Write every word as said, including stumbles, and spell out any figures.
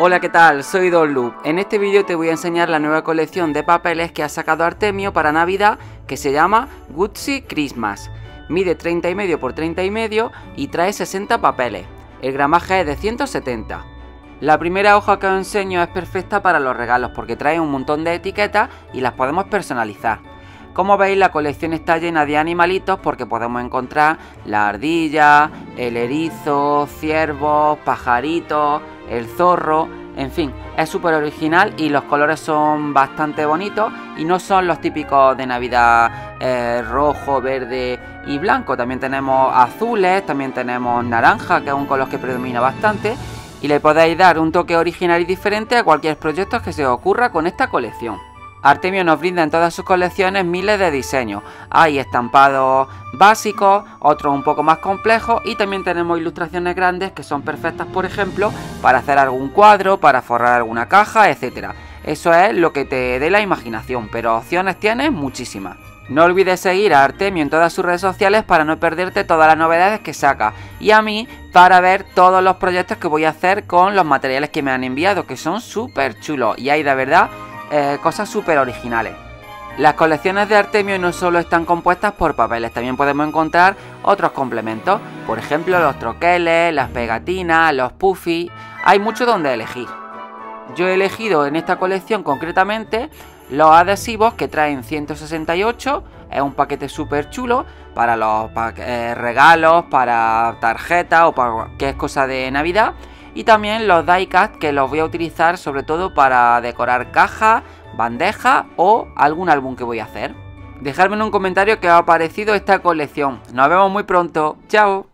Hola, ¿qué tal? Soy Don Lu. En este vídeo te voy a enseñar la nueva colección de papeles que ha sacado Artemio para Navidad, que se llama Gutsy Christmas. Mide treinta y medio por treinta y medio y trae sesenta papeles. El gramaje es de ciento setenta. La primera hoja que os enseño es perfecta para los regalos porque trae un montón de etiquetas y las podemos personalizar. Como veis, la colección está llena de animalitos porque podemos encontrar la ardilla, el erizo, ciervos, pajaritos, el zorro, en fin, es súper original y los colores son bastante bonitos y no son los típicos de Navidad, eh, rojo, verde y blanco. También tenemos azules, también tenemos naranja, que es un color que predomina bastante, y le podéis dar un toque original y diferente a cualquier proyecto que se os ocurra con esta colección. Artemio nos brinda en todas sus colecciones miles de diseños. Hay estampados básicos, otros un poco más complejos, y también tenemos ilustraciones grandes que son perfectas, por ejemplo, para hacer algún cuadro, para forrar alguna caja, etcétera. Eso es lo que te dé la imaginación, pero opciones tienes muchísimas. No olvides seguir a Artemio en todas sus redes sociales para no perderte todas las novedades que saca, y a mí para ver todos los proyectos que voy a hacer con los materiales que me han enviado, que son súper chulos y hay de verdad Eh, cosas súper originales. Las colecciones de Artemio no solo están compuestas por papeles, también podemos encontrar otros complementos, por ejemplo los troqueles, las pegatinas, los puffy. Hay mucho donde elegir. Yo he elegido en esta colección concretamente los adhesivos, que traen ciento sesenta y ocho, es un paquete súper chulo para los pa eh, regalos, para tarjetas o para cualquier cosa de Navidad. Y también los diecast, que los voy a utilizar sobre todo para decorar cajas, bandejas o algún álbum que voy a hacer. Dejadme en un comentario qué os ha parecido esta colección. Nos vemos muy pronto. ¡Chao!